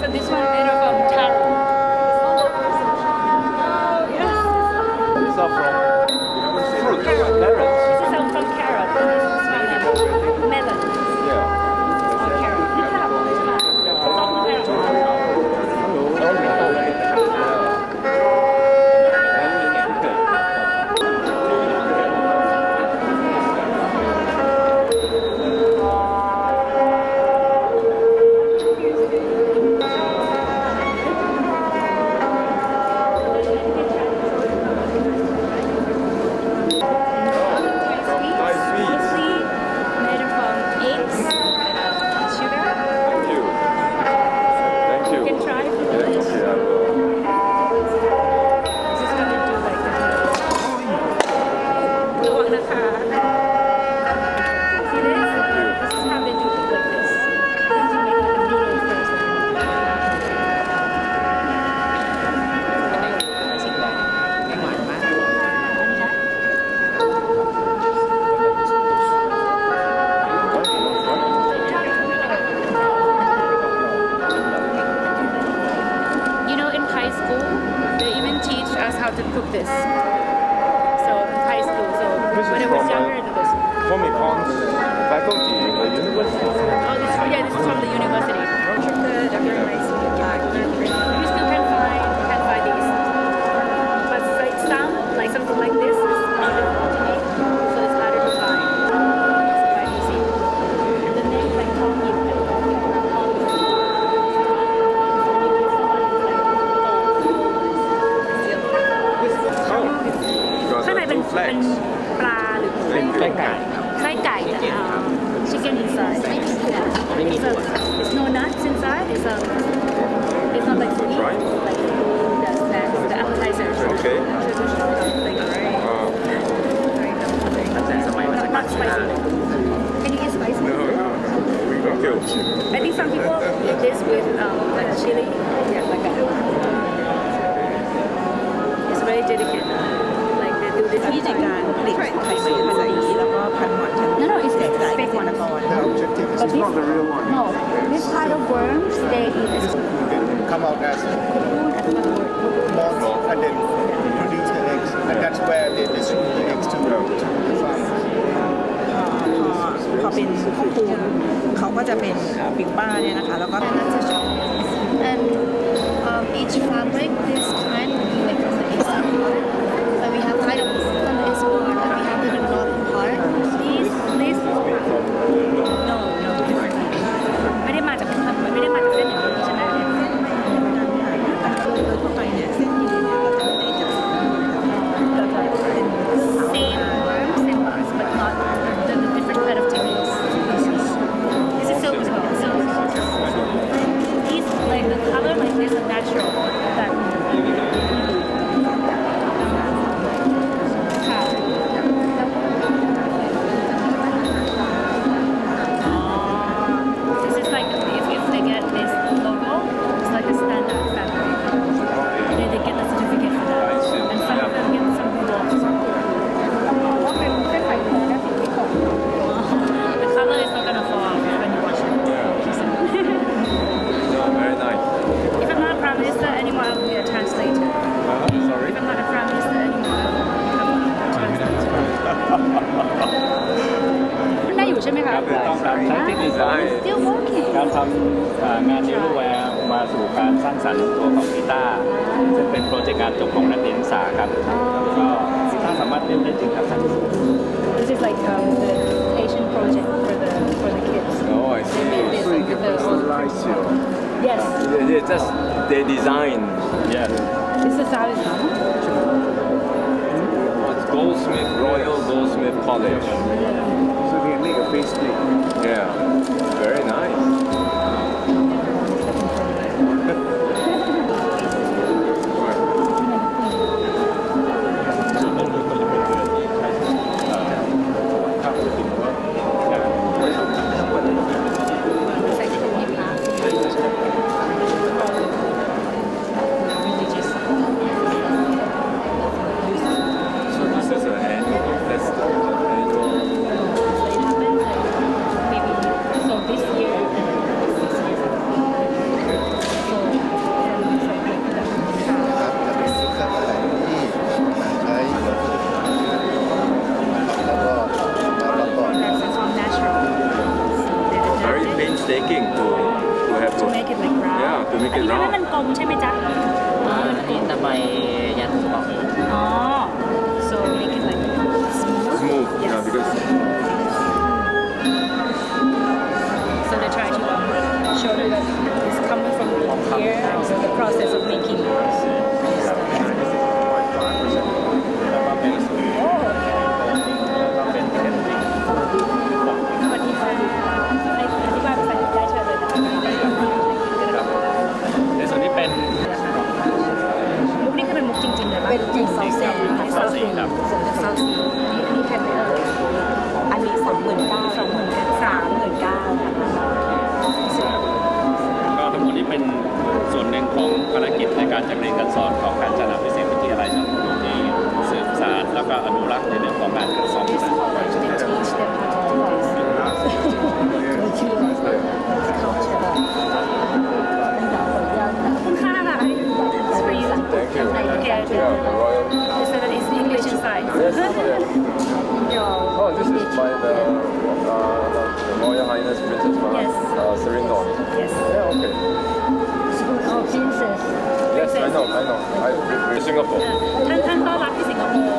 for this one made of taro. Yes. Fruit. Carrots. This is from carrot. This is from melon. Yeah. Or carrot. This year หรือมีกลิ่นนอกอันนี้มันกลมใช่ไหมจ๊ะอันนี้ตะไบยันบอกอ๋อ so make it like smooth yeah because so they try to show that it's coming from here so the process of makingการจัดเรียนการสอนของการจัดหาพิเศษวิทยาลัยชั้นอุดมที่สืบสานแล้วก็อนุรักษ์ในเรื่องของการสอนนะคุณค่ะ It's for you Okay I do So that is English inside Oh this is by the Royal Highness Princess Serenong Yes Yeah okay Oh princess Yes, I know. I know. I've been to Singapore. ท่านต้อนรับที่สิงคโปร์